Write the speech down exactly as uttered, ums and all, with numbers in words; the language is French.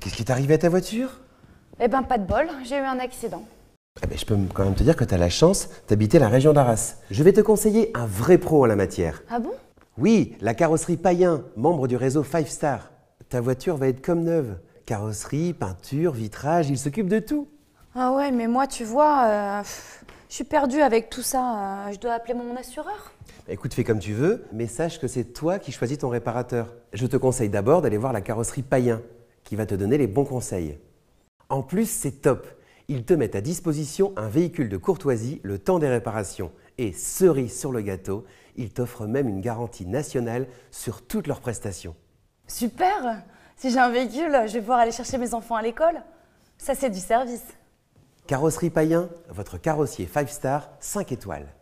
Mais qu'est-ce qui est arrivé à ta voiture? Eh ben, pas de bol, j'ai eu un accident. Eh ben, je peux quand même te dire que tu as la chance d'habiter la région d'Arras. Je vais te conseiller un vrai pro en la matière. Ah bon? Oui, la carrosserie Payen, membre du réseau Five Star. Ta voiture va être comme neuve. Carrosserie, peinture, vitrage, ils s'occupent de tout. Ah ouais, mais moi, tu vois, euh, je suis perdue avec tout ça. Euh, je dois appeler mon assureur. Bah, écoute, fais comme tu veux, mais sache que c'est toi qui choisis ton réparateur. Je te conseille d'abord d'aller voir la carrosserie Payen, qui va te donner les bons conseils. En plus, c'est top. Ils te mettent à disposition un véhicule de courtoisie le temps des réparations. Et cerise sur le gâteau, ils t'offrent même une garantie nationale sur toutes leurs prestations. Super! Si j'ai un véhicule, je vais pouvoir aller chercher mes enfants à l'école. Ça, c'est du service. Carrosserie Payen, votre carrossier Five Star cinq étoiles.